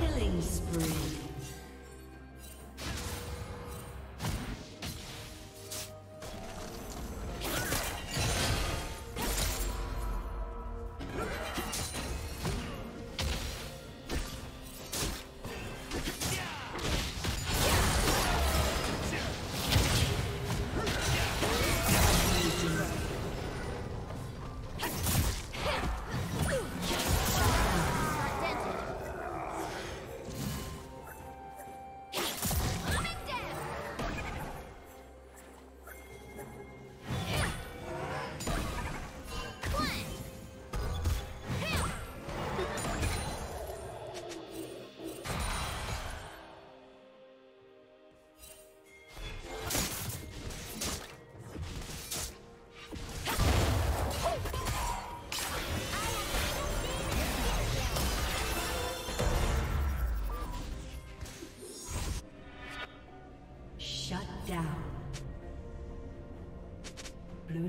Killing spree. Blue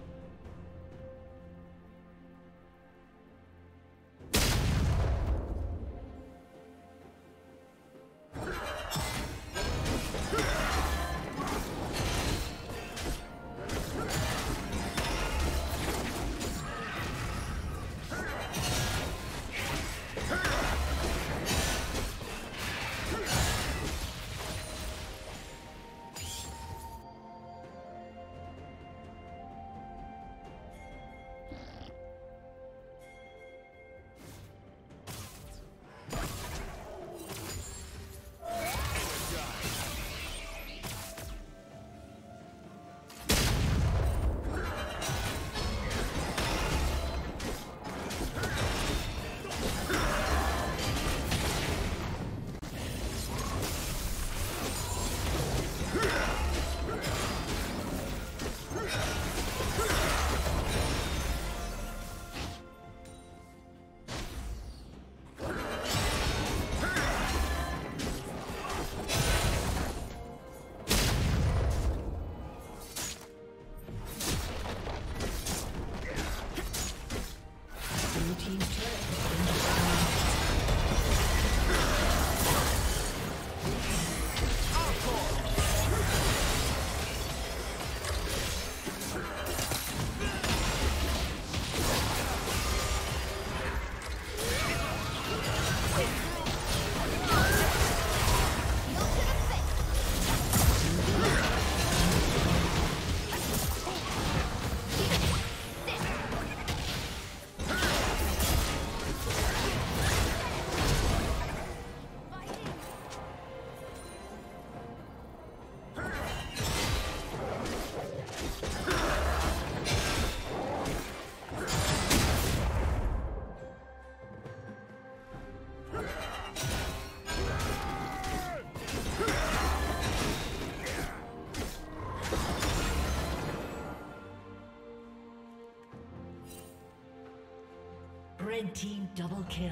Red team double kill.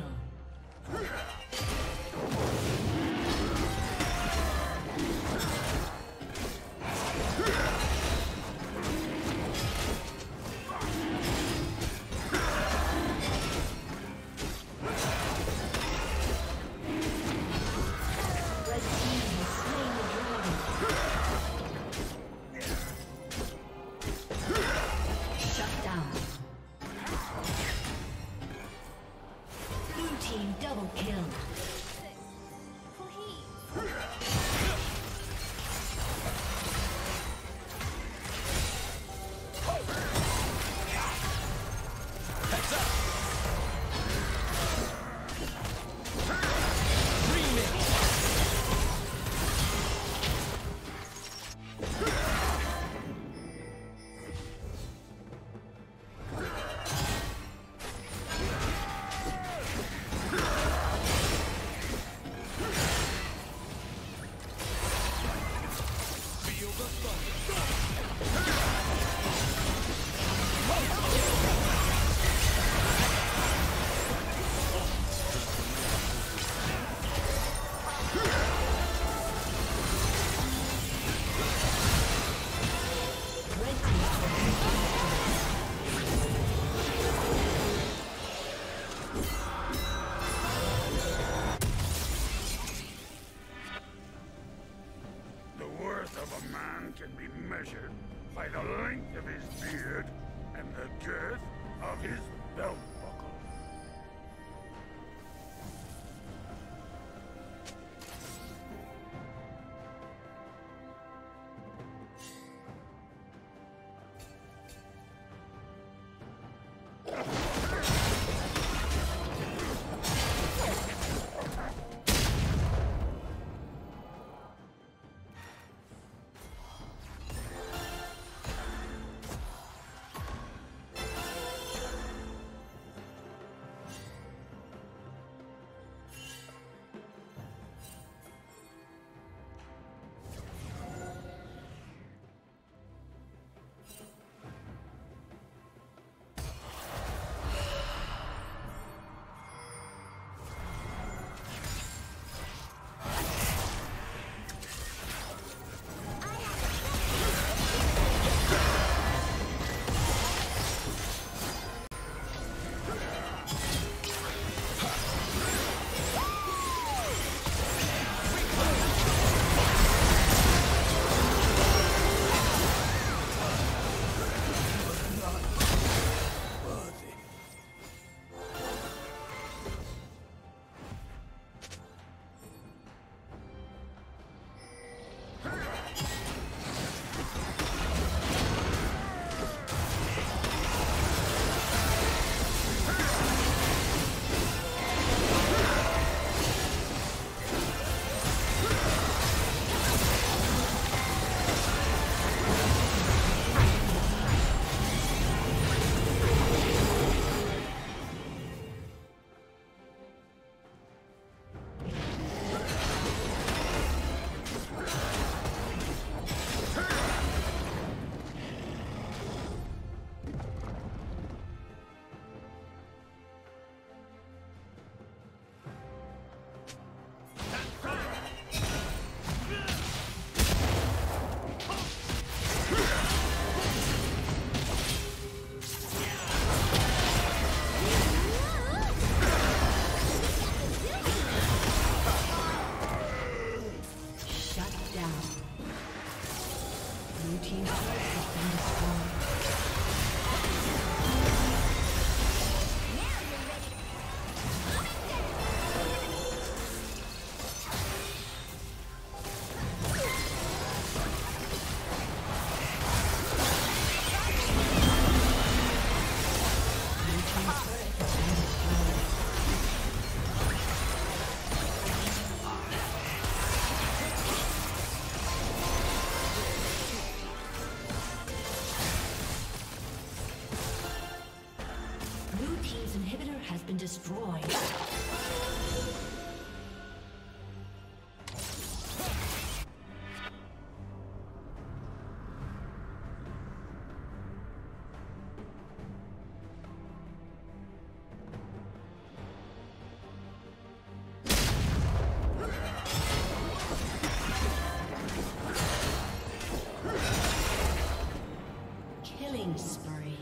Killing spree.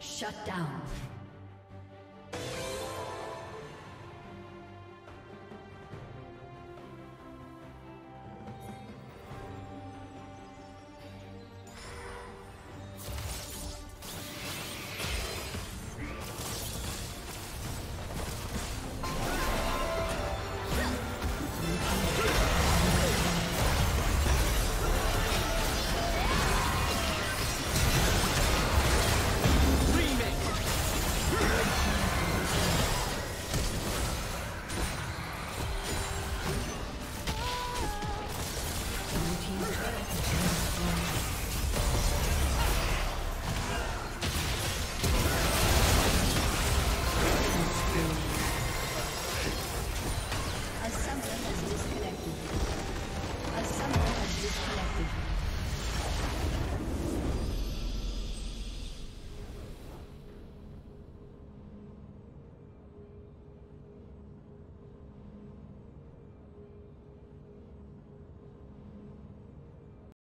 Shut down.